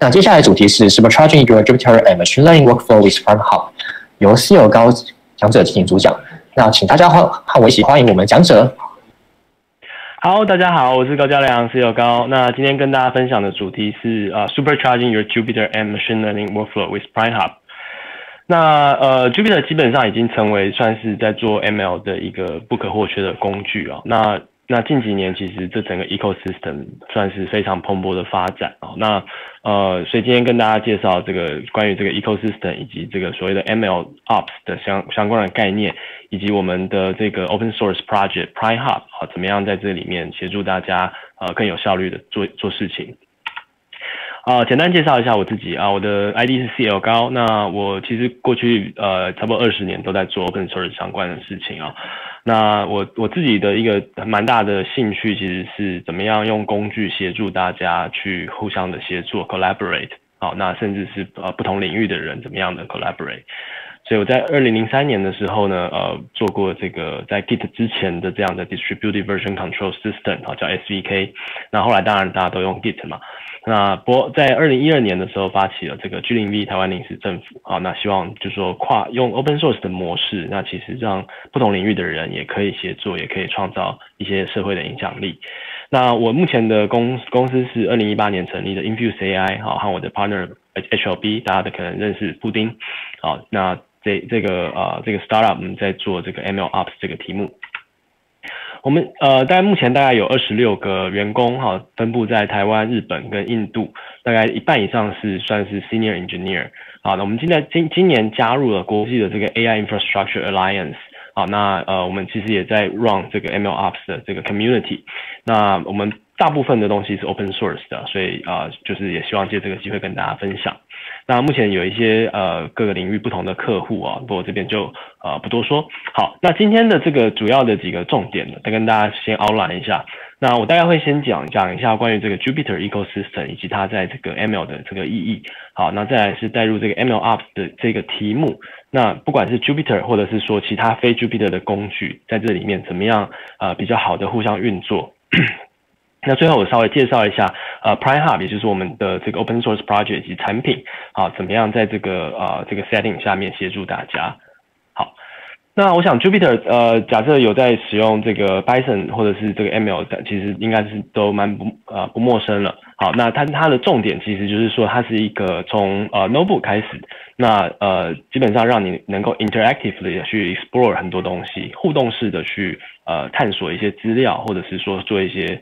那接下来主题是 Supercharging Your Jupyter and Machine Learning Workflow with PrimeHub， 由稀有高讲者进行主讲。那请大家和我一起欢迎我们讲者。好，大家好，我是高嘉良，稀有高。那今天跟大家分享的主题是Supercharging Your Jupyter and Machine Learning Workflow with PrimeHub。那Jupyter 基本上已经成为算是在做 ML 的一个不可或缺的工具啊。那近几年其实这整个 ecosystem 算是非常蓬勃的发展啊。那所以今天跟大家介绍这个关于这个 ecosystem 以及这个所谓的 ML Ops 的相关的概念，以及我们的这个 open source project PrimeHub 啊，怎么样在这里面协助大家更有效率的做事情。简单介绍一下我自己啊，我的 ID 是 CL 高。那我其实过去差不多20年都在做 open source 相关的事情啊。那我自己的一个蛮大的兴趣其实是怎么样用工具协助大家去互相的协作 collaborate 好，那甚至是不同领域的人怎么样的 collaborate。所以我在2003年的时候呢，做过这个在 Git 之前的这样的 Distributed Version Control System 好，叫 SVK。那后来当然大家都用 Git 嘛。那不过在2012年的时候发起了这个 G 0 V 台湾临时政府啊，那希望就是说用 open source 的模式，那其实让不同领域的人也可以协作，也可以创造一些社会的影响力。那我目前的公司是2018年成立的 Infuse AI 好，和我的 partner HLB， 大家都可能认识布丁啊。那这个 startup 我们在做这个 ML Ops 这个题目。我们目前大概有26个员工哈，分布在台湾、日本跟印度，大概一半以上是算是 senior engineer。好，那我们今年加入了国际的这个 AI Infrastructure Alliance。好，那我们其实也在 run 这个 ML Ops 的这个 community。那我们大部分的东西是 open source 的，所以就是也希望借这个机会跟大家分享。那目前有一些各个领域不同的客户啊，不过这边就不多说。好，那今天的这个主要的几个重点呢，再跟大家先 outline 一下。那我大概会先讲一下关于这个 Jupyter ecosystem 以及它在这个 ML 的这个意义。好，那再来是带入这个 ML Ops 的这个题目。那不管是 Jupyter 或者是说其他非 Jupyter 的工具，在这里面怎么样比较好的互相运作。那最后我稍微介绍一下PrimeHub， 也就是我们的这个 open source project 及产品啊，怎么样在这个这个 setting 下面协助大家。好，那我想 Jupyter 假设有在使用这个 Python 或者是这个 ML， 其实应该是都蛮不陌生了。好，那它的重点其实就是说它是一个从notebook 开始，那基本上让你能够 interactively 去 explore 很多东西，互动式的去探索一些资料，或者是说做一些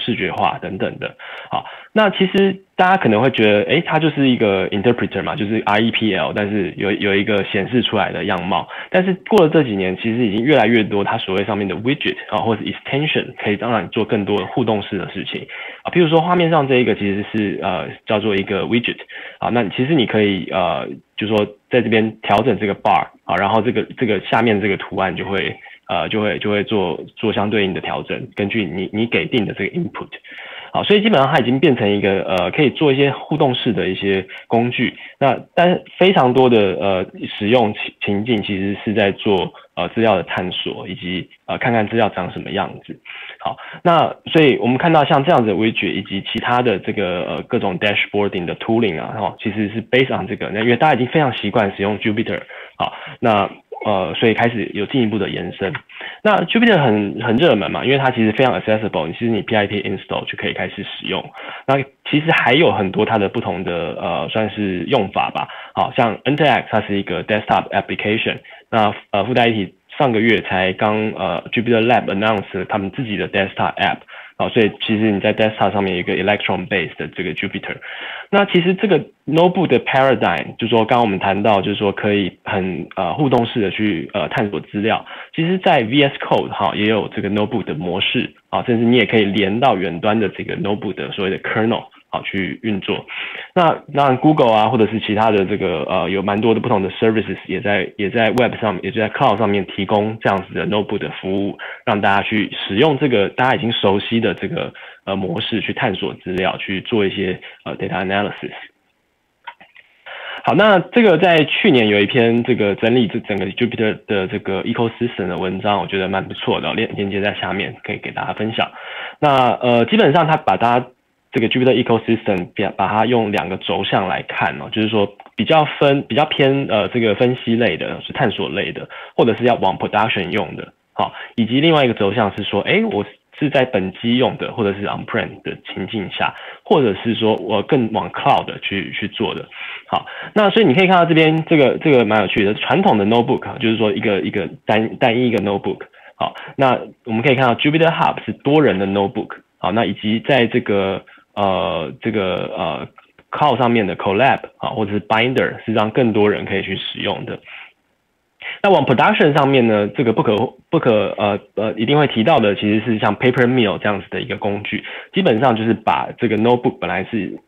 视觉化等等的。好，那其实大家可能会觉得，诶，它就是一个 interpreter 嘛，就是 REPL， 但是有一个显示出来的样貌。但是过了这几年，其实已经越来越多它所谓上面的 widget 啊，或者 extension， 可以让你做更多的互动式的事情啊。譬如说画面上这一个其实是叫做一个 widget 啊，那其实你可以就是说在这边调整这个 bar 啊，然后这个下面这个图案就会。就会做相对应的调整，根据你给定的这个 input， 好，所以基本上它已经变成一个可以做一些互动式的一些工具。那但非常多的使用情境其实是在做资料的探索，以及看看资料长什么样子。好，那所以我们看到像这样子的 widget 以及其他的这个各种 dashboarding 的 tooling 啊，哦，其实是 based on 这个，那因为大家已经非常习惯使用 Jupyter， 好，那。所以开始有进一步的延伸。那 Jupyter 很热门嘛，因为它其实非常 accessible， 其实你 PIP install 就可以开始使用。那其实还有很多它的不同的算是用法吧。好，像 NTX 它是一个 desktop application， 那附带一体上个月才刚Jupyter Lab announce 了他们自己的 desktop app。好，所以其实你在 desktop 上面有一个 Electron based 的这个 Jupyter， 那其实这个 notebook 的 paradigm 就是说刚刚我们谈到就是说可以很互动式的去探索资料，其实在 VS Code 哈也有这个 notebook 的模式啊，甚至你也可以连到远端的这个 notebook 的所谓的 kernel 好去运作。那 Google 啊或者是其他的这个有蛮多的不同的 services 也在 web 上面，也就在 cloud 上面提供这样子的 notebook 的服务，让大家去使用这个大家已经熟悉的这个模式去探索资料，去做一些data analysis。好，那这个在去年有一篇这个整理这整个 Jupyter 的这个 ecosystem 的文章，我觉得蛮不错的，链接在下面可以给大家分享。那基本上它把大家这个 Jupyter ecosystem 把它用两个轴向来看哦，就是说比较偏这个分析类的，是探索类的，或者是要往 production 用的，好，以及另外一个轴向是说，哎，我是在本机用的，或者是 on-prem 的情境下，或者是说我更往 cloud 去做的。好，那所以你可以看到这边这个蛮有趣的，传统的 notebook 就是说一个单一一个 notebook。好，那我们可以看到 Jupyter Hub 是多人的 notebook。好，那以及在这个cloud 上面的 Collab 啊，或者是 Binder 是让更多人可以去使用的。那往 production 上面呢，这个不可一定会提到的，其实是像 Papermill 这样子的一个工具，基本上就是把这个 notebook 本来是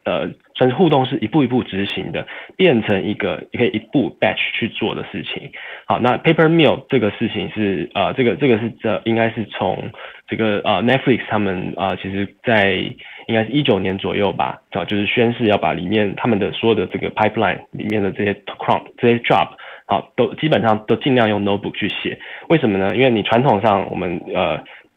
算是互动是一步一步执行的，变成一个可以一步 batch 去做的事情。好，那 Papermill 这个事情是这个是应该是从这个Netflix 他们其实在应该是19年左右吧，就是宣誓要把里面他们的所有的这个 pipeline 里面的这些 crump 这些 job。好，都基本上都尽量用 notebook 去写，为什么呢？因为你传统上我们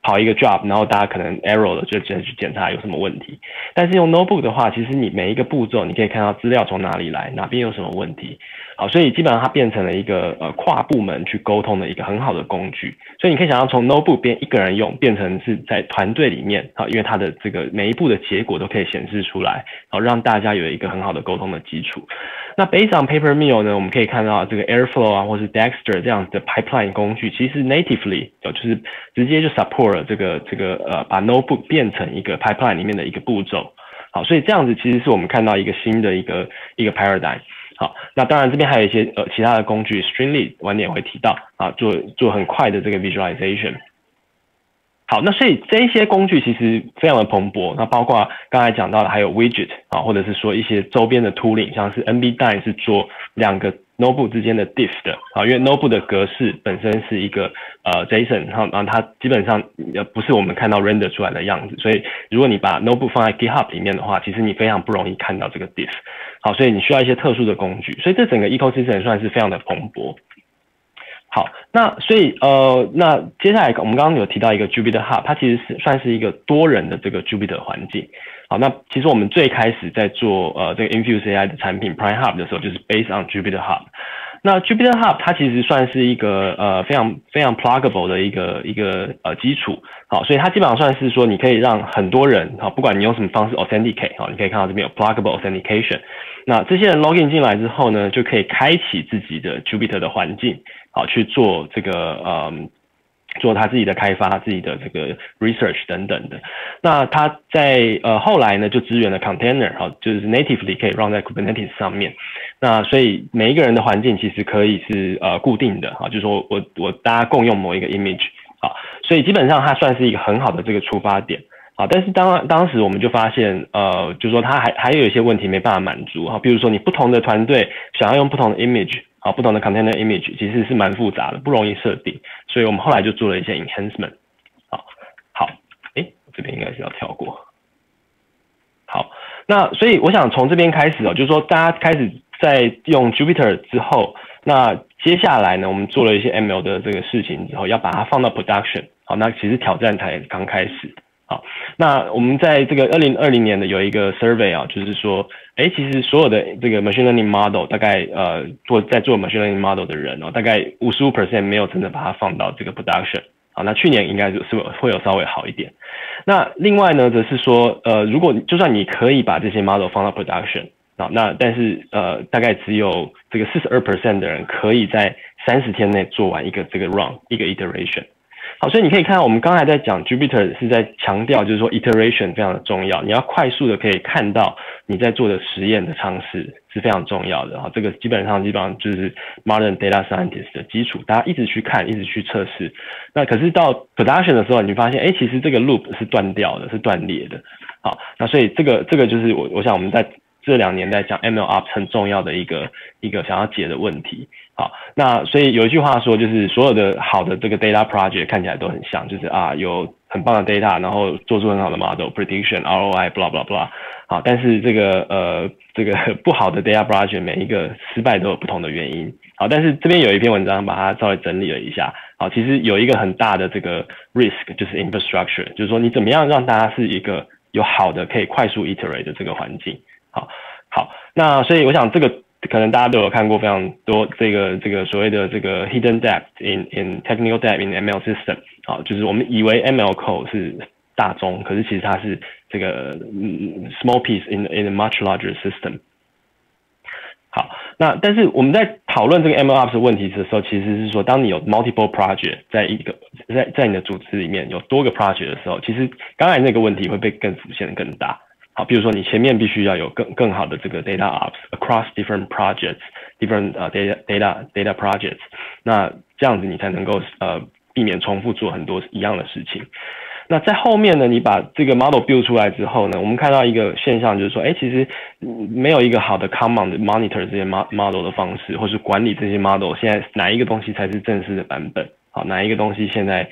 跑一个 job， 然后大家可能 error 了，就直接去检查有什么问题。但是用 notebook 的话，其实你每一个步骤你可以看到资料从哪里来，哪边有什么问题。好，所以基本上它变成了一个跨部门去沟通的一个很好的工具。所以你可以想象从 notebook 边一个人用变成是在团队里面，好，因为它的这个每一步的结果都可以显示出来，好，让大家有一个很好的沟通的基础。那 based on Papermill 呢，我们可以看到这个 Airflow 啊，或是 Dexter 这样的 pipeline 工具，其实 natively 就是直接就 support 了这个把 notebook 变成一个 pipeline 里面的一个步骤。好，所以这样子其实是我们看到一个新的一个 paradigm。好，那当然这边还有一些其他的工具 ，Streamlit 晚点会提到啊，做很快的这个 visualization。好，那所以这一些工具其实非常的蓬勃，那包括刚才讲到的还有 widget 啊，或者是说一些周边的 tooling， 像是 nbdiff 是做两个 notebook 之间的 diff 的啊，因为 notebook 的格式本身是一个JSON， 然后它基本上不是我们看到 render 出来的样子，所以如果你把 notebook 放在 GitHub 里面的话，其实你非常不容易看到这个 diff。好，所以你需要一些特殊的工具，所以这整个 ecosystem 算是非常的蓬勃。好，那所以那接下来我们刚刚有提到一个 Jupyter Hub， 它其实是算是一个多人的这个 Jupyter 环境。好，那其实我们最开始在做这个 Infuse AI 的产品 PrimeHub 的时候，就是 based on Jupyter Hub。那 Jupyter Hub 它其实算是一个非常 pluggable 的一个基础，好，所以它基本上算是说你可以让很多人，好，不管你用什么方式 authenticate， 好，你可以看到这边有 pluggable authentication。那这些人 login 进来之后呢，就可以开启自己的 Jupyter 的环境，好，去做这个做他自己的开发、自己的这个 research 等等的。那他在后来呢，就支援了 container， 好，就是 natively 可以 run 在 Kubernetes 上面。那所以每一个人的环境其实可以是固定的，好，就是说我大家共用某一个 image， 好，所以基本上它算是一个很好的这个出发点。好，但是当时我们就发现，就是说它还有一些问题没办法满足，好，比如说你不同的团队想要用不同的 image。好，不同的 container image 其实是蛮复杂的，不容易设定，所以我们后来就做了一些 enhancement。好，这边应该是要跳过。好，那所以我想从这边开始哦，就是说大家开始在用 Jupyter 之后，那接下来呢，我们做了一些 ML 的这个事情之后，要把它放到 production。好，那其实挑战才刚开始。好，那我们在这个2020年的有一个 survey 啊，就是说，其实所有的这个 machine learning model 大概在做 machine learning model 的人哦，大概 55% 没有真的把它放到这个 production。好，那去年应该是会有稍微好一点。那另外呢，则是说，如果就算你可以把这些 model 放到 production， 好，那但是大概只有这个 42% 的人可以在30天内做完一个这个 run 一个 iteration。好，所以你可以看到，我们刚才在讲 Jupyter 是在强调，就是说 iteration 非常的重要，你要快速的可以看到你在做的实验的尝试是非常重要的。好，这个基本上就是 modern data scientist 的基础，大家一直去看，一直去测试。那可是到 production 的时候，你发现，其实这个 loop 是断掉的，是断裂的。好，那所以这个就是我想我们在这2年在讲 MLOps 很重要的一个想要解的问题。好，那所以有一句话说，就是所有的好的这个 data project 看起来都很像，就是有很棒的 data， 然后做出很好的 model prediction ROI blah blah blah。好，但是这个不好的 data project 每一个失败都有不同的原因。好，但是这边有一篇文章把它稍微整理了一下。好，其实有一个很大的这个 risk 就是 infrastructure， 就是说你怎么样让大家是一个有好的可以快速 iterate 的这个环境。好，那所以我想这个可能大家都有看过非常多这个所谓的这个 hidden depth in technical depth in ML system 啊，就是我们以为 ML code 是大宗，可是其实它是这个 small piece in a much larger system。好，那但是我们在讨论这个 MLOps 问题的时候，其实是说，当你有 multiple project 在你的组织里面有多个 project 的时候，其实刚才那个问题会被更浮现的更大。好，比如说你前面必须要有更好的这个 data ops across different projects, different data projects， 那这样子你才能够避免重复做很多一样的事情。那在后面呢，你把这个 model build 出来之后呢，我们看到一个现象，就是说，其实没有一个好的 command monitor 这些 model 的方式，或是管理这些 model， 现在哪一个东西才是正式的版本？好，哪一个东西现在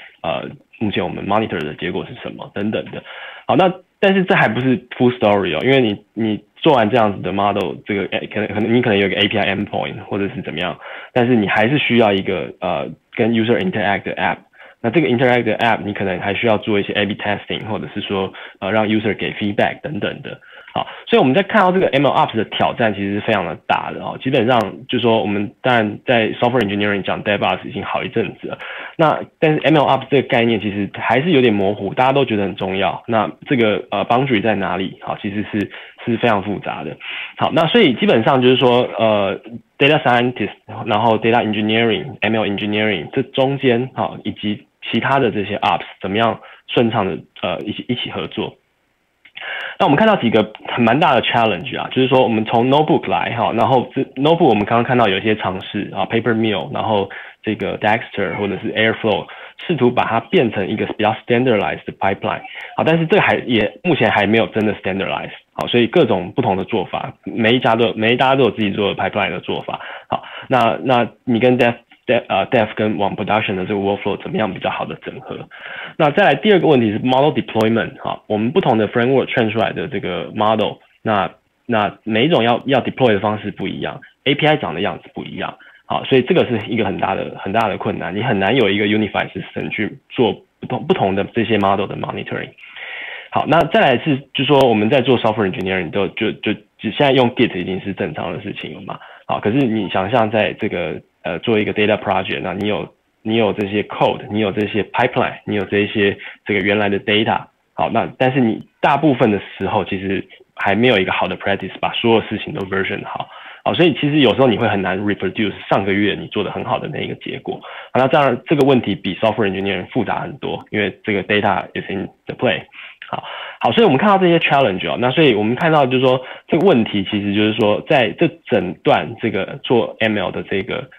目前我们 monitor 的结果是什么？等等的。好，那但是这还不是 full story 哦，因为你做完这样子的 model， 这个可能你可能有一个 API endpoint 或者是怎么样，但是你还是需要一个跟 user interact 的 app。那这个 interact 的 app 你可能还需要做一些 A/B testing， 或者是说让 user 给 feedback 等等的。好，所以我们在看到这个 MLOps 的挑战其实是非常的大的哦。基本上就是说我们当然在 software engineering 讲 DevOps 已经好一阵子了，那但是 MLOps 这个概念其实还是有点模糊，大家都觉得很重要。那这个boundary 在哪里？好，其实是非常复杂的。好，那所以基本上就是说data scientist， 然后 data engineering、ML engineering 这中间好以及其他的这些 ops 怎么样顺畅的一起合作？那我们看到几个蛮大的 challenge 啊，就是说我们从 notebook 来哈，然后这 notebook 我们刚刚看到有一些尝试啊 ，Papermill， 然后这个 Dexter 或者是 Airflow， 试图把它变成一个比较 standardized 的 pipeline 好，但是这个目前还没有真的 standardized 好，所以各种不同的做法，每一家都有自己做的 pipeline 的做法。好，那你跟 Dev 跟往 Production 的这个 Workflow 怎么样比较好的整合？那再来第二个问题是 Model Deployment 哈，我们不同的 Framework 串出来的这个 Model， 那每一种要 Deploy 的方式不一样 ，API 长的样子不一样，好，所以这个是一个很大的困难，你很难有一个 Unified System 去做不同的这些 Model 的 Monitoring。好，那再来是就是说我们在做 Software Engineering 都就现在用 Git 已经是正常的事情了嘛，好，可是你想象在这个做一个 data project， 那你有这些 code， 你有这些 pipeline， 你有这个原来的 data， 好，那但是你大部分的时候其实还没有一个好的 practice 把所有事情都 version 好，所以其实有时候你会很难 reproduce 上个月你做的很好的那一个结果。好，那当然这个问题比 software engineering 复杂很多，因为这个 data is in the play。好，所以我们看到这些 challenge 哦，那所以我们看到就是说这个问题其实就是说在这整段这个做 ML 的这个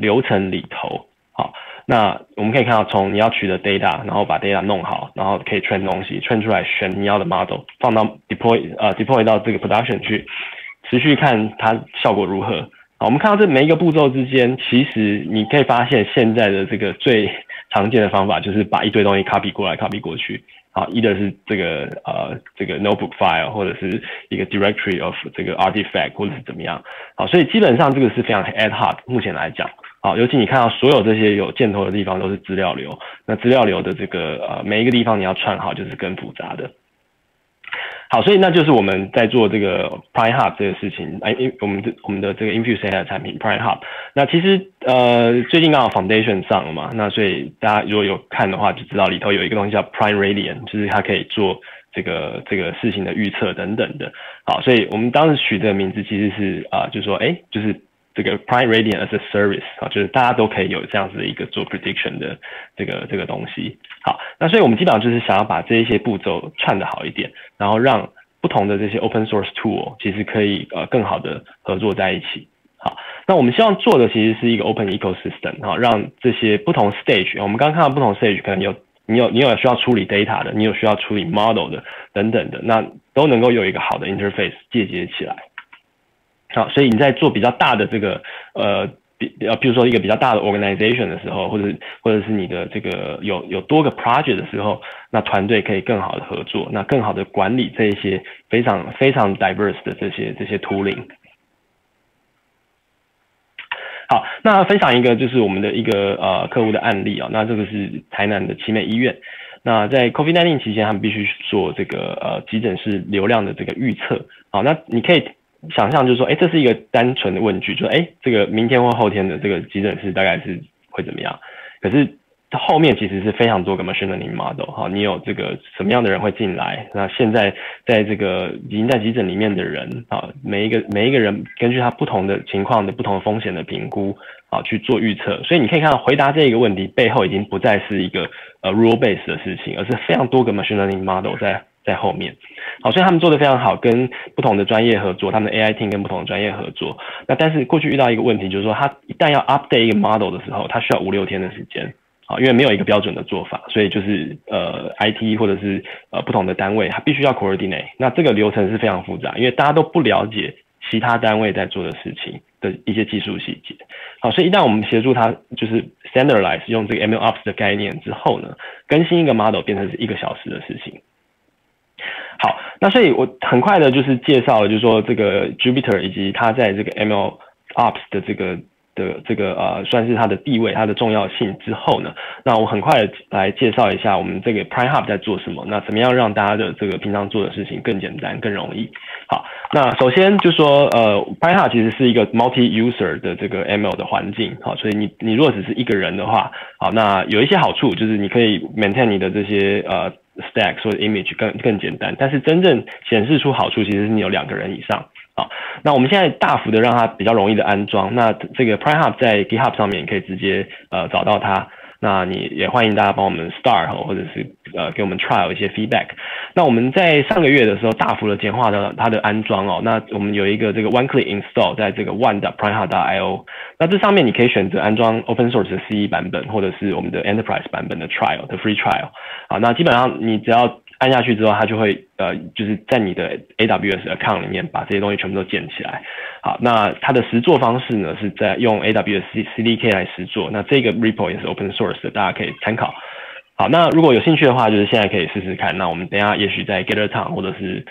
流程里头，好，那我们可以看到，从你要取得 data， 然后把 data 弄好，然后可以 train 东西 ，train 出来选你要的 model， 放到 deploy 到这个 production 去，持续看它效果如何。好，我们看到这每一个步骤之间，其实你可以发现现在的这个最常见的方法就是把一堆东西 copy 过来 ，copy 过去。好 ，either 是这个 notebook file， 或者是一个 directory of 这个 artifact， 或者是怎么样。好，所以基本上这个是非常 ad hoc， 目前来讲。好，尤其你看到所有这些有箭头的地方都是资料流，那资料流的这个每一个地方你要串好就是更复杂的。好，所以那就是我们在做这个 PrimeHub 这个事情，我们的这个 Infuse AI 的产品 PrimeHub， 那其实最近刚好 Foundation 上了嘛，那所以大家如果有看的话就知道里头有一个东西叫 Prime Radiant， 就是它可以做这个事情的预测等等的。好，所以我们当时取这个名字其实是就是说就是这个 Prime Radiant as a Service 啊，就是大家都可以有这样子的一个做 prediction 的这个东西。好，那所以我们基本上就是想要把这一些步骤串得好一点，然后让不同的这些 open source tool 其实可以更好的合作在一起。好，那我们希望做的其实是一个 open ecosystem 哈，让这些不同 stage， 我们刚看到不同 stage 可能你有需要处理 data 的，你有需要处理 model 的等等的，那都能够有一个好的 interface 借接起来。好，所以你在做比较大的这个比如说一个比较大的 organization 的时候，或者是你的这个有多个 project 的时候，那团队可以更好的合作，那更好的管理这一些非常非常 diverse 的这些 tooling。好，那分享一个就是我们的一个客户的案例啊，那这个是台南的奇美医院。那在 COVID-19 期间，他们必须做这个急诊室流量的这个预测。好，那你可以想象就是说，哎，这是一个单纯的问句，就是哎，这个明天或后天的这个急诊室大概是会怎么样？可是后面其实是非常多个 machine learning model， 好，你有这个什么样的人会进来？那现在在这个已经在急诊里面的人啊，每一个人根据他不同的情况的不同风险的评估啊去做预测。所以你可以看到，回答这个问题背后已经不再是一个rule based 的事情，而是非常多个 machine learning model 在后面。好，所以他们做得非常好，跟不同的专业合作，他们的 AI team 跟不同的专业合作。那但是过去遇到一个问题，就是说他一旦要 update 一个 model 的时候，他需要5-6天的时间。啊，因为没有一个标准的做法，所以就是IT 或者是不同的单位，它必须要 coordinate。那这个流程是非常复杂，因为大家都不了解其他单位在做的事情的一些技术细节。好，所以一旦我们协助它，就是 standardize 用这个 MLOps 的概念之后呢，更新一个 model 变成是1个小时的事情。好，那所以我很快的就是介绍了，就是说这个 Jupyter 以及它在这个 MLOps 的这个算是它的地位、它的重要性之后呢，那我很快来介绍一下我们这个 PrimeHub 在做什么，那怎么样让大家的这个平常做的事情更简单、更容易。好，那首先就说PrimeHub 其实是一个 multi-user 的这个 ML 的环境，好，所以你如果只是一个人的话，好，那有一些好处就是你可以 maintain 你的这些stack 或者 image 更简单，但是真正显示出好处其实是你有2个人以上。好，那我们现在大幅的让它比较容易的安装。那这个 PrimeHub 在 GitHub 上面可以直接找到它。那你也欢迎大家帮我们 start 或者是给我们 trial 一些 feedback。那我们在上个月的时候大幅的简化了它的安装哦。那我们有一个这个 one click install 在这个 one.primehub.io。那这上面你可以选择安装 open source 的 CE 版本，或者是我们的 enterprise 版本的 trial 的 free trial。好，那基本上你只要按下去之后，它就会就是在你的 AWS account 里面把这些东西全部都建起来。好，那它的实作方式呢是在用 AWS CDK 来实作。那这个 repo 也是 open source 的，大家可以参考。好，那如果有兴趣的话，就是现在可以试试看。那我们等一下也许在 GatherTown 或者是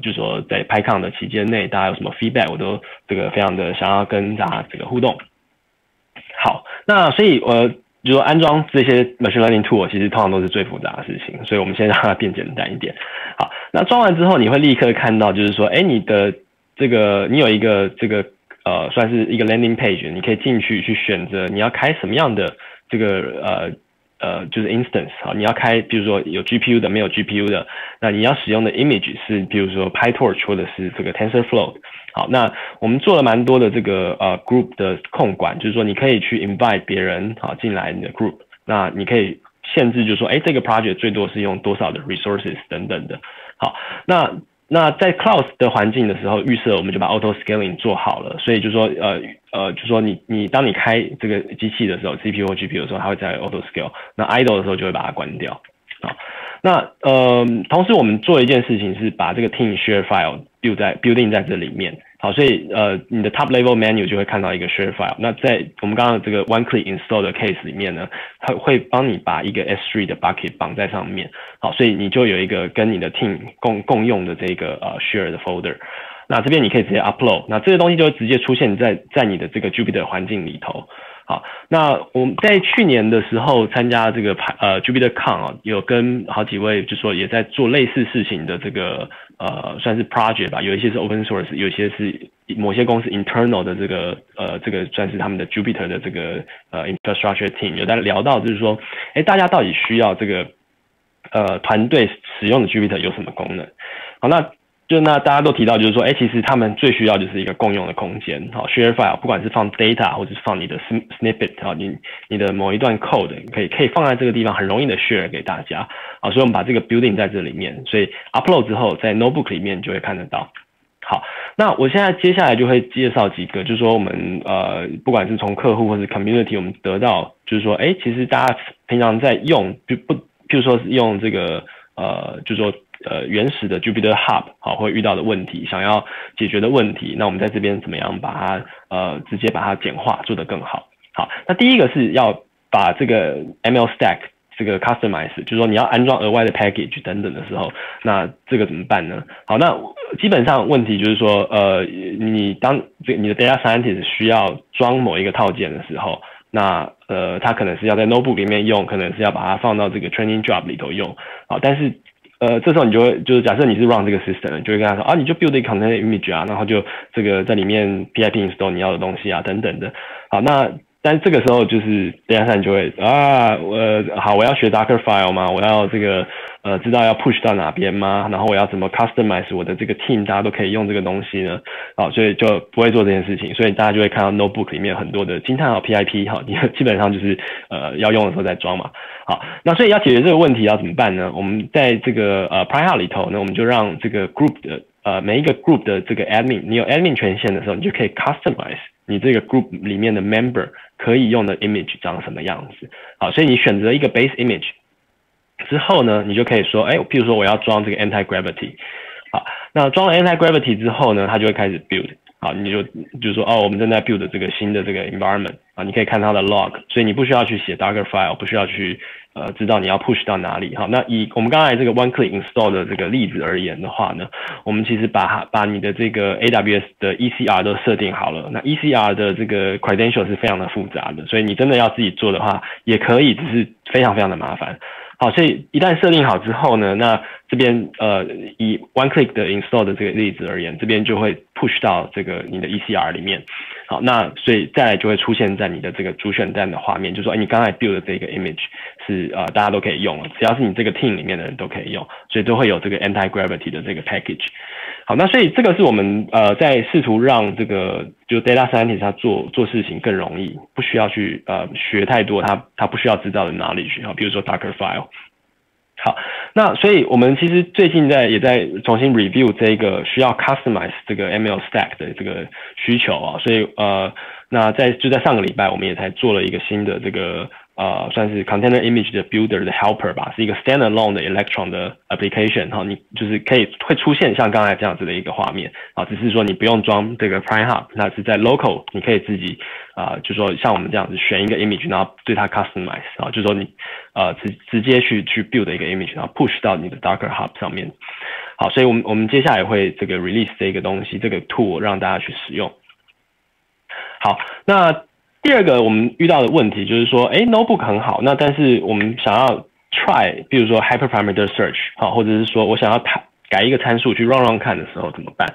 就是说在 PyCon 的期间内，大家有什么 feedback， 我都这个非常的想要跟大家这个互动。好，那所以就说安装这些 machine learning tool 其实通常都是最复杂的事情，所以我们先让它变简单一点。好，那装完之后你会立刻看到，就是说，哎，你的这个你有一个这个算是一个 landing page， 你可以进去选择你要开什么样的这个就是 instance， 好，你要开，比如说有 GPU 的，没有 GPU 的，那你要使用的 image 是，比如说 PyTorch 或者是这个 TensorFlow。好，那我们做了蛮多的这个group 的控管，就是说你可以去 invite 别人好进来你的 group， 那你可以限制就是说，哎，这个 project 最多是用多少的 resources 等等的。好，那在 cloud 的环境的时候，预设我们就把 auto scaling 做好了，所以就说就说你当你开这个机器的时候 ，CPU 或 GPU 的时候，它会在 auto scale， 那 idle 的时候就会把它关掉。好，那同时我们做一件事情是把这个 team share file building 在这里面。好，所以你的 top level menu 就会看到一个 share file。那在我们刚刚的这个 one click install 的 case 里面呢，它会帮你把一个 S3 的 bucket 绑在上面。好，所以你就有一个跟你的 team 共用的这个share 的 folder。那这边你可以直接 upload， 那这些东西就会直接出现在你的这个 Jupyter 环境里头。好，那我们在去年的时候参加这个JupyterCon 啊，有跟好几位就说也在做类似事情的这个算是 project 吧，有一些是 open source， 有一些是某些公司 internal 的这个这个算是他们的 Jupyter 的这个infrastructure team， 有在聊到就是说，哎，大家到底需要这个团队使用的 Jupyter 有什么功能？好，那大家都提到就是说，哎，其实他们最需要就是一个共用的空间，好 ，share file， 不管是放 data 或者是放你的 snippet， 好，你的某一段 code 可以放在这个地方，很容易的 share 给大家，好，所以我们把这个 building 在这里面，所以 upload 之后在 notebook 里面就会看得到。好，那我现在接下来就会介绍几个，就是说我们不管是从客户或是 community， 我们得到就是说，哎，其实大家平常在用，譬如说是用这个就是说。原始的 Jupyter Hub 好会遇到的问题，想要解决的问题，那我们在这边怎么样把它直接把它简化，做得更好。好，那第一个是要把这个 ML Stack 这个 customize， 就是说你要安装额外的 package 等等的时候，那这个怎么办呢？好，那基本上问题就是说，你当你的 data scientist 需要装某一个套件的时候，那它可能是要在 notebook 里面用，可能是要把它放到这个 training job 里头用。好，但是这时候你就会假设你是 run 这个 system， 就会跟他说啊，你就 build 一个 container image 啊，然后就这个在里面 pip install 你要的东西啊等等的。好，那但这个时候就是data science就会啊，好，我要学 Docker file 吗？我要这个知道要 push 到哪边吗？然后我要怎么 customize 我的这个 team， 大家都可以用这个东西呢？好，所以就不会做这件事情，所以大家就会看到 notebook 里面很多的惊叹号 pip 哈，你基本上就是要用的时候再装嘛。好，那所以要解决这个问题要怎么办呢？我们在这个PrimeHub 里头呢，我们就让这个 group 的每一个 group 的这个 admin， 你有 admin 权限的时候，你就可以 customize 你这个 group 里面的 member 可以用的 image 长什么样子。好，所以你选择一个 base image 之后呢，你就可以说，哎，譬如说我要装这个 anti-gravity。好，那装了 anti-gravity 之后呢，它就会开始 build。好，你就说哦，我们正在 build 这个新的这个 environment 啊，你可以看它的 log， 所以你不需要去写 Docker file， 不需要去知道你要 push 到哪里。好，那以我们刚才这个 one click install 的这个例子而言的话呢，我们其实把你的这个 AWS 的 ECR 都设定好了。那 ECR 的这个 credential 是非常的复杂的，所以你真的要自己做的话也可以，只是非常非常的麻烦。好，所以一旦设定好之后呢，那这边以 one click 的 install 的这个例子而言，这边就会 push 到这个你的 ECR 里面。好，那所以再来就会出现在你的这个主选站的画面，就说，哎，你刚才 build 的这个 image 是大家都可以用了，只要是你这个 team 里面的人都可以用，所以都会有这个 anti-gravity 的这个 package。好，那所以这个是我们在试图让这个就 data scientist 他做事情更容易，不需要去学太多他不需要知道的 knowledge 啊，比如说 Docker file。好，那所以我们其实最近也在重新 review 这个需要 customize 这个 ML stack 的这个需求啊，所以那就在上个礼拜我们也才做了一个新的这个算是 container image 的 builder 的 helper 吧，是一个 standalone 的 Electron 的 application 哈，你就是会出现像刚才这样子的一个画面啊，只是说你不用装这个 PrimeHub， 那是在 local 你可以自己就说像我们这样子选一个 image， 然后对它 customize 啊，就说你直接去 build 一个 image， 然后 push 到你的 Docker Hub 上面。好，所以我们接下来会这个 release 这个东西，这个 tool 让大家去使用。好，那第二个我们遇到的问题就是说，哎 ，notebook 很好，那但是我们想要 try， 比如说 hyperparameter search 啊，或者是说我想要改一个参数去 run 看的时候怎么办？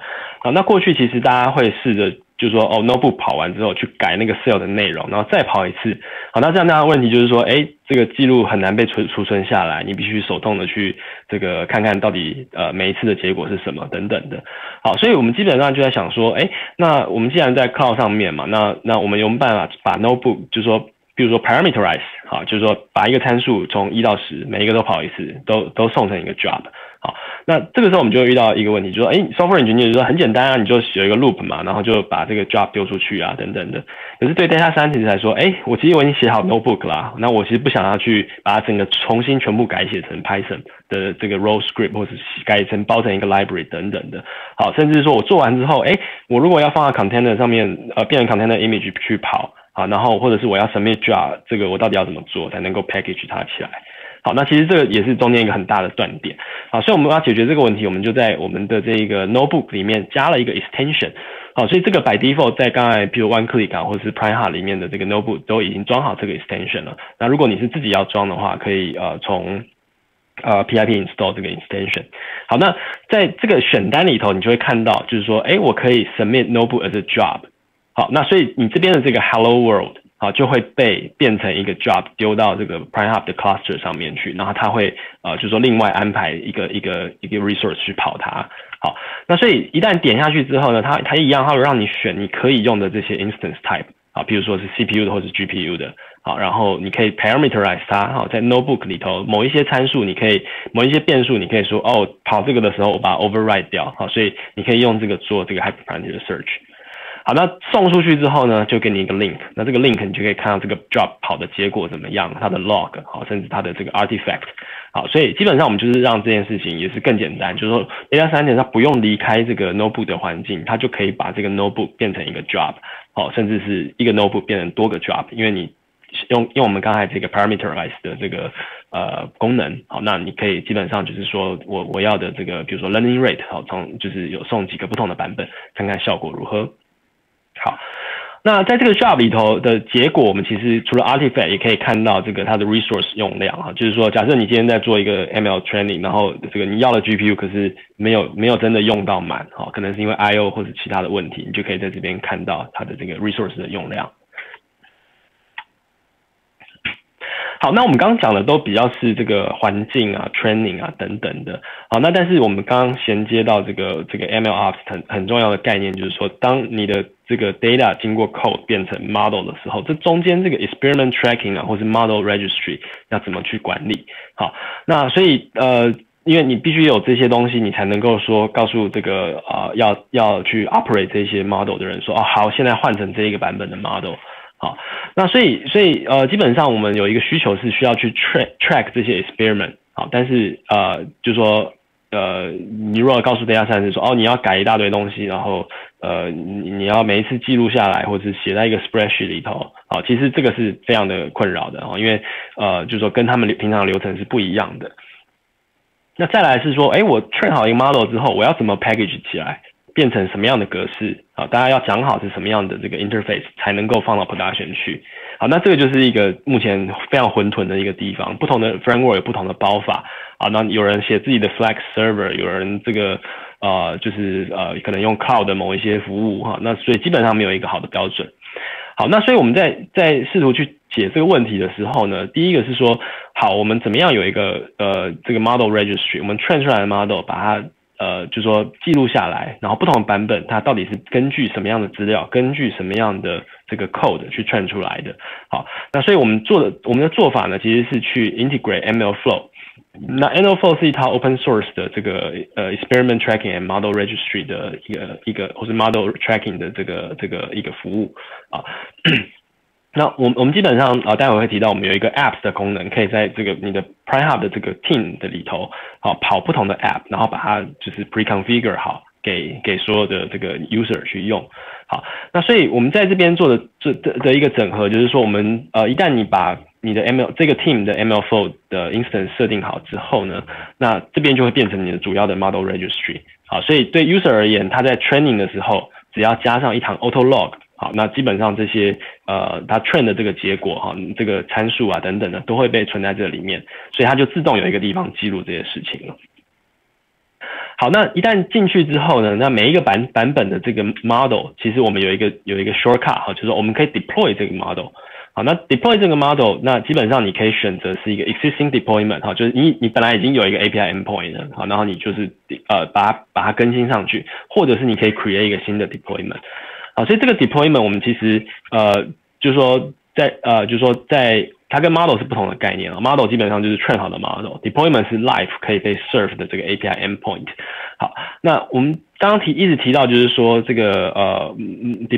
啊，那过去其实大家会试着就是说，哦 ，notebook 跑完之后去改那个 cell 的内容，然后再跑一次。好，那这样大家问题就是说，哎，这个记录很难被储存下来，你必须手动的去这个看看到底每一次的结果是什么等等的。好，所以我们基本上就在想说，哎，那我们既然在 cloud 上面嘛，那我们有办法把 notebook 就是说，比如说 parameterize 好，就是说把一个参数从1到10每一个都跑一次，都送成一个 job。好，那这个时候我们就遇到一个问题，就说，哎 ，software engineer 就说很简单啊，你就有一个 loop 嘛，然后就把这个 job 丢出去啊，等等的。可是对 data scientist 来说，哎，我已经写好 notebook 啦，那我其实不想要去把它整个重新全部改写成 Python 的这个 row script， 或者改成包成一个 library 等等的。好，甚至说我做完之后，哎，我如果要放在 container 上面，变成 container image 去跑啊，然后或者是我要 submit job， 这个我到底要怎么做才能够 package 它起来？好，那其实这个也是中间一个很大的断点啊，所以我们要解决这个问题，我们就在我们的这个 notebook 里面加了一个 extension。好，所以这个 by default 在刚才比如 one click 啊，或者是 PrimeHub 里面的这个 notebook 都已经装好这个 extension 了。那如果你是自己要装的话，可以从pip install 这个 extension。好，那在这个选单里头，你就会看到就是说，哎，我可以 submit notebook as a job。好，那所以你这边的这个 hello world。好，就会变成一个 job 丢到这个 PrimeHub 的 cluster 上面去，然后它会就是说另外安排一个 resource 去跑它。好，那所以一旦点下去之后呢，它一样，它会让你选你可以用的这些 instance type， 好，比如说是 CPU 的或是 GPU 的，好，然后你可以 parameterize 它，好，在 notebook 里头某一些参数某一些变数你可以说哦，跑这个的时候我把它 override 掉，好，所以你可以用这个做这个 hyperparameter search。好，那送出去之后呢，就给你一个 link， 那这个 link 你就可以看到这个 job 跑的结果怎么样，它的 log， 好，甚至它的这个 artifact。 好，所以基本上我们就是让这件事情也是更简单，就是说 data scientist 它不用离开这个 notebook 的环境，它就可以把这个 notebook 变成一个 job， 好，甚至是一个 notebook 变成多个 job， 因为你用我们刚才这个 parameterize 的这个功能，好，那你可以基本上就是说我要的这个比如说 learning rate， 好，就是有送几个不同的版本，看看效果如何。好，那在这个 job 里头的结果，我们其实除了 artifact 也可以看到这个它的 resource 用量啊，就是说，假设你今天在做一个 ML training， 然后这个你要的 GPU 可是没有真的用到满哈，可能是因为 IO 或者其他的问题，你就可以在这边看到它的这个 resource 的用量。好，那我们刚刚讲的都比较是这个环境啊、training 啊等等的。好，那但是我们刚刚衔接到这个 MLOps 很重要的概念，就是说，当你的这个 data 经过 code 变成 model 的时候，这中间这个 experiment tracking 啊，或是 model registry 要怎么去管理？好，那所以因为你必须有这些东西，你才能够说告诉这个要去 operate 这些 model 的人说，哦，好，现在换成这一个版本的 model。好，那所以基本上我们有一个需求是需要去 track 这些 experiment。好，但是就说你如果告诉 data scientist 说，哦，你要改一大堆东西，然后你要每一次记录下来，或者是写在一个 spreadsheet 里头，好，其实这个是非常的困扰的，因为就说跟他们平常的流程是不一样的。那再来是说，哎，我 train 好一个 model 之后，我要怎么 package 起来，变成什么样的格式？好，大家要讲好是什么样的这个 interface 才能够放到 production 去。好，那这个就是一个目前非常混沌的一个地方，不同的 framework 有不同的包法。好，那有人写自己的 Flask server， 有人这个可能用 cloud 的某一些服务哈。那所以基本上没有一个好的标准。好，那所以我们在试图去解这个问题的时候呢，第一个是说，好，我们怎么样有一个这个 model registry， 我们 train 出来的 model 把它就说记录下来，然后不同的版本它到底是根据什么样的资料，根据什么样的这个 code 去串出来的。好，那所以我们的做法呢，其实是去 integrate MLflow。那 MLflow 是一套 open source 的这个experiment tracking and model registry 的一个或是 model tracking 的这个一个服务啊。那我们基本上待会会提到我们有一个 apps 的功能，可以在这个你的 PrimeHub 的这个 team 的里头，好，跑不同的 app， 然后把它就是 pre-configure 好，给所有的这个 user 去用。好，那所以我们在这边做的这一个整合，就是说我们一旦你把你的 ML 这个 team 的 MLflow 的 instance 设定好之后呢，那这边就会变成你的主要的 model registry。好，所以对 user 而言，他在 training 的时候，只要加上一行 auto log。好，那基本上这些它 train 的这个结果哈，这个参数啊等等的都会被存在这里面，所以它就自动有一个地方记录这些事情了。好，那一旦进去之后呢，那每一个版本的这个 model， 其实我们有一个 shortcut 哈，就是我们可以 deploy 这个 model。好，那 deploy 这个 model， 那基本上你可以选择是一个 existing deployment 哈，就是你本来已经有一个 API endpoint 了，好，然后你就是把它更新上去，或者是你可以 create 一个新的 deployment。好，所以这个 deployment 我们其实就是说在它跟 model 是不同的概念啊， model 基本上就是 train 好的 model， deployment 是 live 可以被 serve 的这个 API endpoint。好，那我们刚刚一直提到就是说这个model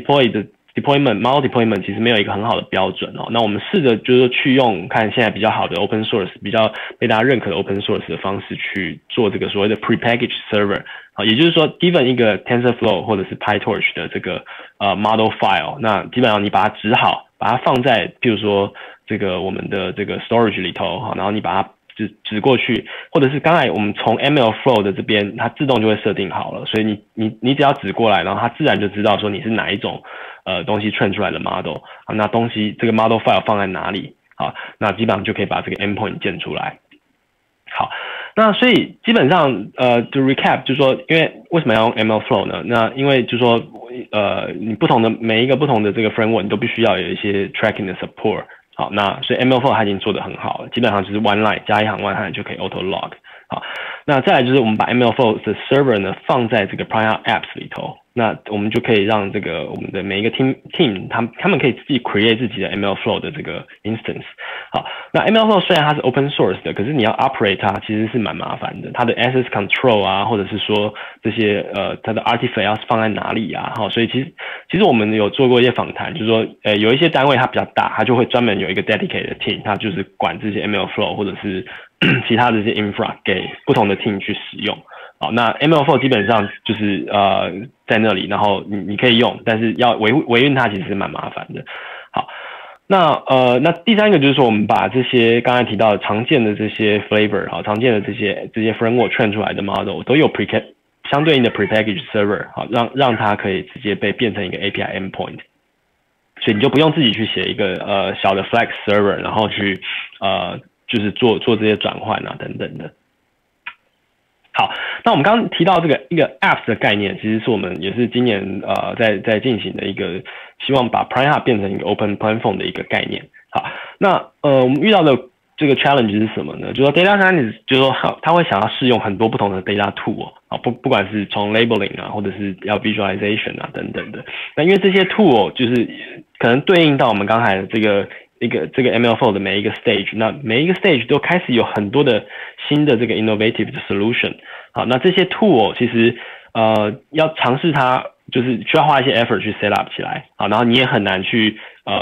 deployment 其实没有一个很好的标准哦。那我们试着就是去用看现在比较好的 open source， 比较被大家认可的 open source 的方式去做这个所谓的 prepackaged server。好，也就是说 ，given 一个 TensorFlow 或者是 PyTorch 的这个model file， 那基本上你把它指好，把它放在譬如说这个我们的这个 storage 里头，好，然后你把它指过去，或者是刚才我们从 MLflow 的这边，它自动就会设定好了，所以你只要指过来，然后它自然就知道说你是哪一种东西 train 出来的 model， 好，那东西这个 model file 放在哪里，好，那基本上就可以把这个 endpoint 建出来。好，那所以基本上就 recap 就是说，因为为什么要用 MLflow 呢？那因为就是说你每一个不同的这个 framework 你都必须要有一些 tracking 的 support。好，那所以 MLflow 它已经做得很好了，基本上就是 one line 加一行 one line 就可以 auto log。好，那再来就是我们把 MLflow 的 server 呢放在这个 PrimeHub apps 里头，那我们就可以让这个我们的每一个 team 他们可以自己 create 自己的 MLflow 的这个 instance。好，那 MLflow 虽然它是 open source 的，可是你要 operate 它其实是蛮麻烦的，它的 access control 啊，或者是说这些它的 artifact 要放在哪里啊，好，所以其实我们有做过一些访谈，就是说有一些单位它比较大，它就会专门有一个 dedicated 的 team， 它就是管这些 MLflow 或者是其他这些 infra 给不同的 team 去使用。好，那 MLflow 基本上就是在那里，然后你可以用，但是要维运它其实是蛮麻烦的。好，那那第三个就是说，我们把这些刚才提到的常见的这些 flavor， 好，常见的这些 framework train 出来的 model 都有相对应的 prepackaged server， 好，让它可以直接被变成一个 API endpoint。所以你就不用自己去写一个小的 Flex Server， 然后去就是做这些转换啊等等的。好，那我们刚刚提到这个一个 Apps 的概念，其实是我们也是今年在进行的一个，希望把 PrimeHub 变成一个 Open Platform 的一个概念。好，那我们遇到的这个 challenge 是什么呢？就是说 data scientist 就是说他会想要试用很多不同的 data tool 啊，不管是从 labeling 啊，或者是要 visualization 啊等等的。那因为这些 tool 就是可能对应到我们刚才的这个 MLflow 的每一个 stage， 那每一个 stage 都开始有很多的新的这个 innovative 的 solution。好，那这些 tool 其实要尝试它，就是需要花一些 effort 去 set up 起来。好，然后你也很难去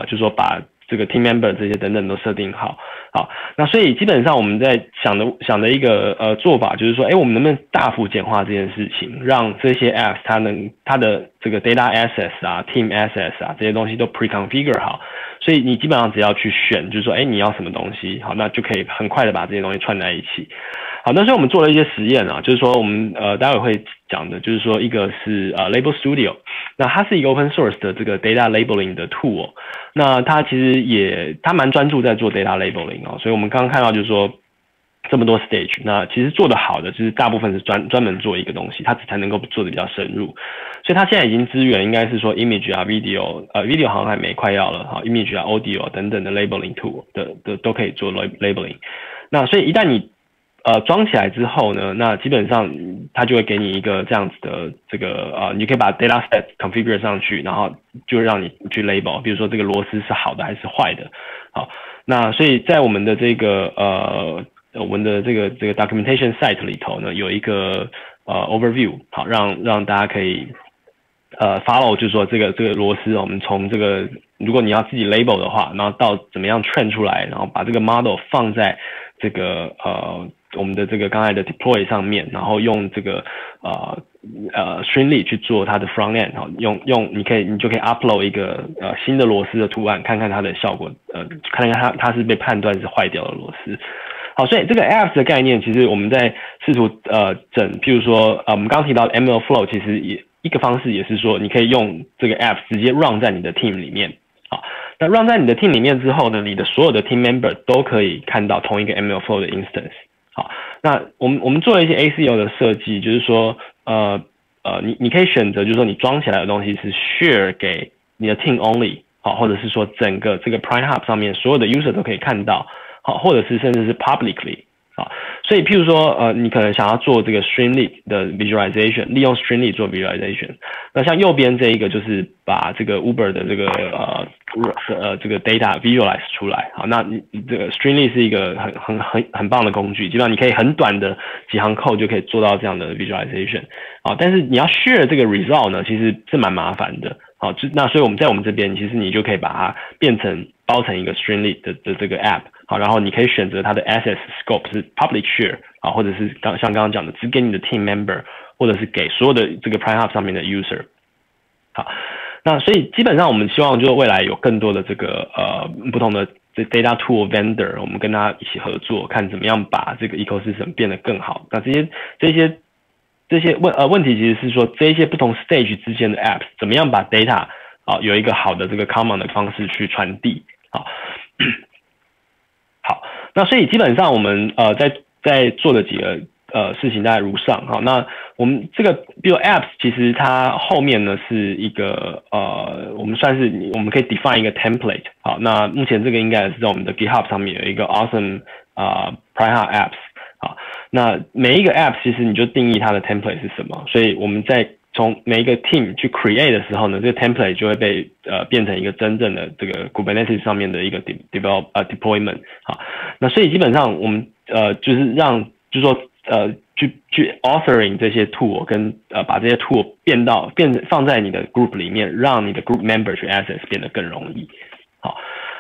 就是说把这个 team member 这些等等都设定好。好，那所以基本上我们在想的一个做法就是说，我们能不能大幅简化这件事情，让这些 apps 它的这个 data assets 啊 team assets 啊这些东西都 pre-configure 好，所以你基本上只要去选，就是说你要什么东西，好，那就可以很快的把这些东西串在一起。好，那所以我们做了一些实验啊，就是说我们待会会讲的，就是说一个是Label Studio， 那它是一个 open source 的这个 data labeling 的 tool， 那它其实它蛮专注在做 data labeling 哦，所以我们刚刚看到就是说这么多 stage， 那其实做得好的就是大部分是专门做一个东西，它才能够做得比较深入，所以它现在已经支援应该是说 image 啊 video， video 好像还没快要了，好 image 啊 audio 等等的 labeling tool 的都可以做 labeling， 那所以一旦你装起来之后呢，那基本上它就会给你一个这样子的这个你可以把 data set configure 上去，然后就让你去 label， 比如说这个螺丝是好的还是坏的。好，那所以在我们的这个这个 documentation site 里头呢，有一个overview， 好，让大家可以follow， 就是说这个螺丝，我们从这个如果你要自己 label 的话，然后到怎么样 train 出来，然后把这个 model 放在这个我们的这个刚才的 deploy 上面，然后用这个Streamlit 去做它的 front end， 用你就可以 upload 一个新的螺丝的图案，看看它的效果，看看它是被判断是坏掉的螺丝。好，所以这个 apps 的概念，其实我们在试图譬如说我们刚提到 MLflow， 其实也一个方式也是说，你可以用这个 apps 直接 run 在你的 team 里面。好，那 run 在你的 team 里面之后呢，你的所有的 team member 都可以看到同一个 MLflow 的 instance。好，那我们做了一些 ACO 的设计，就是说你可以选择，就是说你装起来的东西是 share 给你的 team only， 好，或者是说整个这个 PrimeHub 上面所有的 user 都可以看到，好，或者是甚至是 publicly， 好，所以譬如说你可能想要做这个 Streamlit 的 visualization， 利用 Streamlit 做 visualization， 那像右边这一个就是把这个 Uber 的这个这个 data visualize 出来，好，那这个 Streamlit 是一个很棒的工具，基本上你可以很短的几行 code 就可以做到这样的 visualization， 好，但是你要 share 这个 result 呢，其实是蛮麻烦的，好，那所以我们这边其实你就可以把它变成包成一个 Streamlit 的这个 app， 好，然后你可以选择它的 access scope 是 public share， 好，或者是像刚刚讲的只给你的 team member， 或者是给所有的这个 PrimeHub 上面的 user， 好。那所以基本上我们希望就是未来有更多的这个不同的 data tool vendor， 我们跟他一起合作，看怎么样把这个 ecosystem 变得更好。那这些问题其实是说这些不同 stage 之间的 apps 怎么样把 data 有一个好的这个 common 的方式去传递。好，好，那所以基本上我们在做的几个事情大概如上。好，那我们这个比如 apps， 其实它后面呢是一个我们可以 define 一个 template。好，那目前这个应该是在我们的 GitHub 上面有一个 awesome PrimeHub apps。好，那每一个 apps 其实你就定义它的 template 是什么，所以我们在从每一个 team 去 create 的时候呢，这个 template 就会被变成一个真正的这个 Kubernetes 上面的一个 deployment。好，那所以基本上我们就是让就是说去 authoring 这些 tool 跟把这些 tool 放在你的 group 里面，让你的 group member 去 access 变得更容易。好，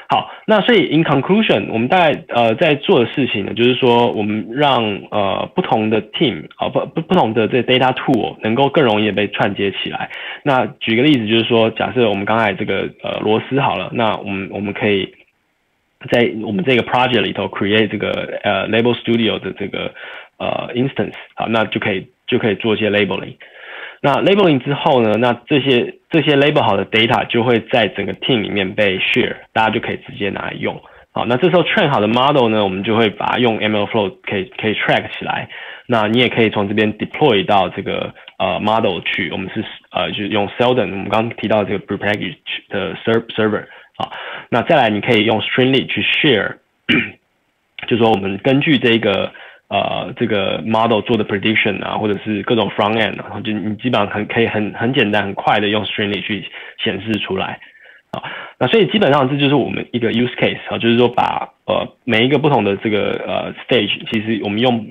好，那所以 in conclusion， 我们大概在做的事情呢，就是说我们让不同的 team 不同的这 data tool 能够更容易的被串接起来。那举个例子就是说，假设我们刚才这个螺丝好了，那我们可以在我们这个 project 里头 create 这个Label Studio 的这个instance， 好，那就可以做一些 labeling。那 labeling 之后呢，那这些 label 好的 data 就会在整个 team 里面被 share， 大家就可以直接拿来用。好，那这时候 train 好的 model 呢，我们就会把它用 MLflow 可以 track 起来。那你也可以从这边 deploy 到这个model 去，我们是就用 Seldon， 我们刚刚提到这个 prepackaged 的 server。好，那再来你可以用 Streamlit 去 share， 就说我们根据这个 model 做的 prediction 啊，或者是各种 front end， 啊，就你基本上可以很简单很快的用 Streamlit 去显示出来啊。那所以基本上这就是我们一个 use case 啊，就是说把每一个不同的这个stage， 其实我们用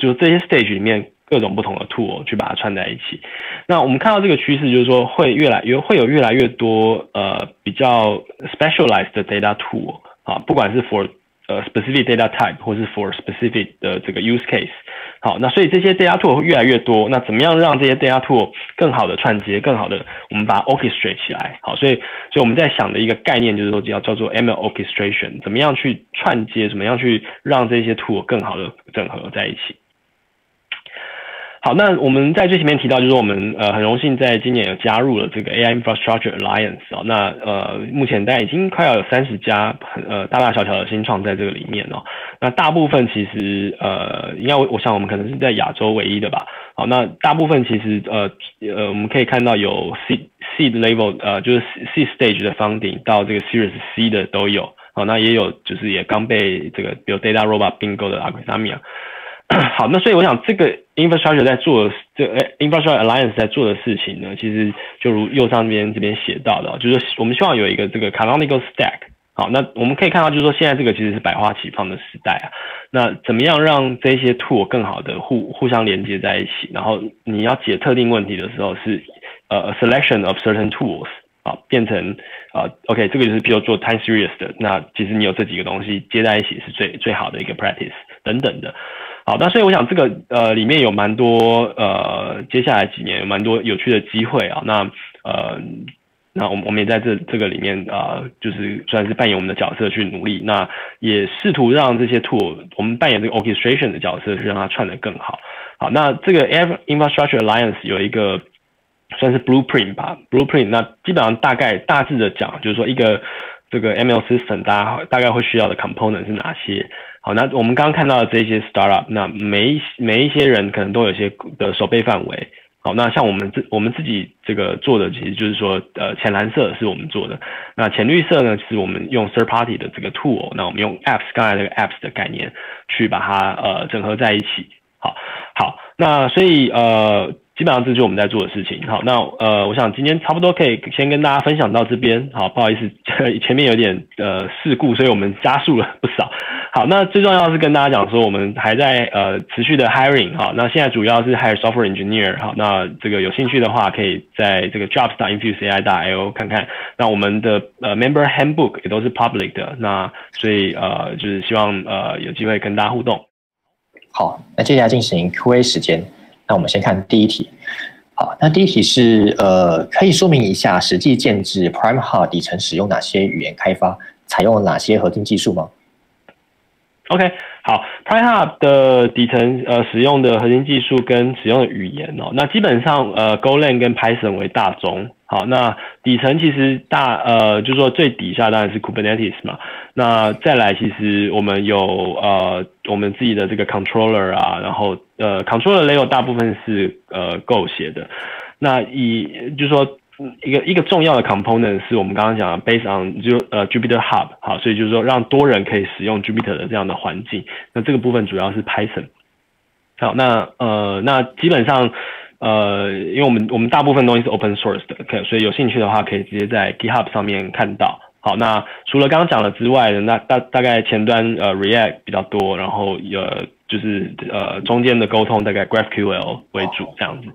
就是这些 stage 里面各种不同的 tool 去把它串在一起。那我们看到这个趋势就是说会有越来越多比较 specialized 的 data tool 啊，不管是 for specific data type 或是 for specific 的这个 use case， 好，那所以这些 data tool 会越来越多，那怎么样让这些 data tool 更好的串接，更好的我们把它 orchestrate 起来，好，所以我们在想的一个概念就是说叫做 ML orchestration， 怎么样去串接，怎么样去让这些 tool 更好的整合在一起。好，那我们在最前面提到，就是我们很荣幸在今年有加入了这个 AI Infrastructure Alliance 哦，那目前大概已经快要有30家大小的新创在这个里面哦，那大部分其实应该我想我们可能是在亚洲唯一的吧。好，那大部分其实我们可以看到有 seed level 就是 seed stage 的 funding 到这个 Series C 的都有，好，那也有就是也刚被这个比如 DataRobot 并购的 Agartha Mia。好，那所以我想这个 infrastructure 在做的infrastructure alliance 在做的事情呢，其实就如右上这边写到的，就是我们希望有一个这个 canonical stack。 好，那我们可以看到就是说现在这个其实是百花齐放的时代啊，那怎么样让这些 tool 更好的互相连接在一起，然后你要解特定问题的时候是selection of certain tools， 好，变成OK， 这个就是比如做 time series 的，那其实你有这几个东西接在一起是最好的一个 practice 等等的。好，那所以我想这个里面有蛮多接下来几年有蛮多有趣的机会啊，那那我们也在这个里面就是算是扮演我们的角色去努力，那也试图让这些 tool 我们扮演这个 orchestration 的角色去让它串得更好。好，那这个 AI Infrastructure Alliance 有一个算是 blueprint 吧 ，blueprint 那基本上大致的讲就是说一个这个 ML system 大概会需要的 component 是哪些。好，那我们刚刚看到的这些 startup， 那每一些人可能都有些的守备范围。好，那像我们自己这个做的，其实就是说，浅蓝色是我们做的，那浅绿色呢，是我们用 third party 的这个 tool， 那我们用 apps 刚才那个 apps 的概念去把它整合在一起。好，那所以基本上这就是我们在做的事情。好，那我想今天差不多可以先跟大家分享到这边。好，不好意思，前面有点事故，所以我们加速了不少。好，那最重要的是跟大家讲说，我们还在持续的 hiring。好，那现在主要是 hire software engineer。好，那这个有兴趣的话，可以在这个 jobs.infusei.io 看看。那我们的member handbook 也都是 public 的。那所以就是希望有机会跟大家互动。好，那接下来进行 Q&A 时间。那我们先看第一题。好，那第一题是可以说明一下实际建置 PrimeHub 底层使用哪些语言开发，采用哪些核心技术吗 ？OK， 好 ，PrimeHub 的底层使用的核心技术跟使用的语言哦，那基本上Golang 跟 Python 为大宗。好，那底层其实就是说最底下当然是 Kubernetes 嘛。那再来，其实我们有我们自己的这个 controller 啊，然后controller layer 大部分是Go 写的。那就是说一个重要的 component 是我们刚刚讲的 based on Jupyter Hub， 好，所以就是说让多人可以使用 Jupyter 的这样的环境。那这个部分主要是 Python。好，那基本上。因为我们大部分东西是 open source 的，所以有兴趣的话可以直接在 GitHub 上面看到。好，那除了刚刚讲的之外呢，那大概前端React 比较多，然后就是中间的沟通大概 GraphQL 为主这样子。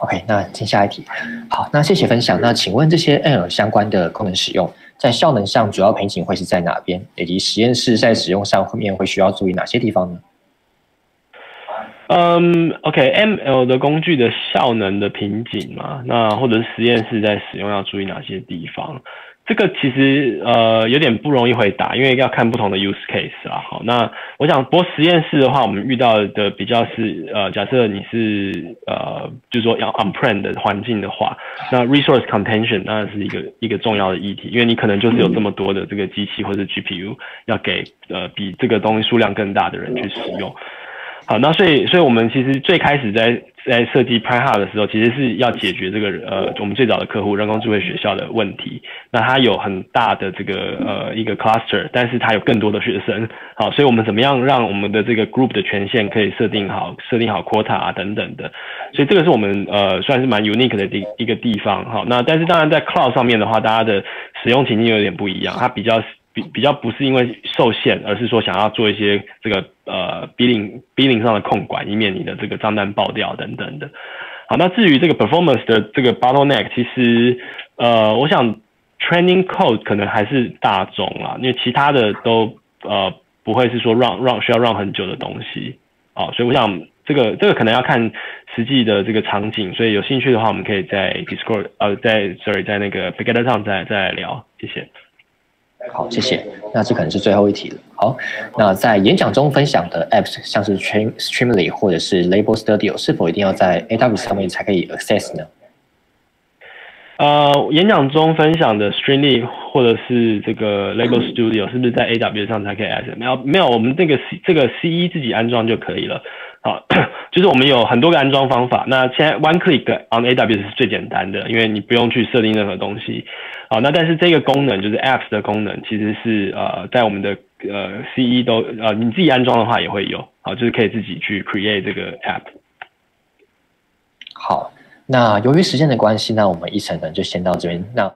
OK， 那进下一题。好，那谢谢分享。那请问这些 ML 相关的功能使用在效能上主要瓶颈会是在哪边，以及实验室在使用上后面会需要注意哪些地方呢？OK，ML 的工具的效能的瓶颈嘛，那或者是实验室在使用要注意哪些地方？这个其实有点不容易回答，因为要看不同的 use case 啦。好，那我想，不过实验室的话，我们遇到的比较是假设你是就是说要 on-prem 的环境的话，那 resource contention 当然是一个重要的议题，因为你可能就是有这么多的这个机器或者 GPU 要给比这个东西数量更大的人去使用。好，那所以我们其实最开始在设计 PrimeHub 的时候，其实是要解决这个我们最早的客户人工智慧学校的问题。那它有很大的这个一个 cluster， 但是它有更多的学生。好，所以我们怎么样让我们的这个 group 的权限可以设定好 quota 啊等等的。所以这个是我们算是蛮 unique 的一个地方。好，那但是当然在 cloud 上面的话，大家的使用情境有点不一样，它比较不是因为受限，而是说想要做一些这个billing 上的控管，以免你的这个账单爆掉等等的。好，那至于这个 performance 的这个 bottleneck， 其实我想 training code 可能还是大众啦，因为其他的都不会是说需要 run 很久的东西啊，所以我想这个可能要看实际的这个场景，所以有兴趣的话，我们可以在 Discord 在那个 Beginner 上再聊，谢谢。好，谢谢。那这可能是最后一题了。好，那在演讲中分享的 apps， 像是 Streamlit 或者是 Label Studio， 是否一定要在 AWS 上面才可以 access 呢？演讲中分享的 Streamlit 或者是这个 Label Studio 是不是在 AWS 上才可以 access？ 没有，我们这个 C1 自己安装就可以了。好，就是我们有很多个安装方法。那现在 one click on AWS 是最简单的，因为你不用去设定任何东西。好，那但是这个功能就是 apps 的功能，其实是在我们的CE 都你自己安装的话也会有。好，就是可以自己去 create 这个 app。好，那由于时间的关系，那我们一层呢就先到这边。那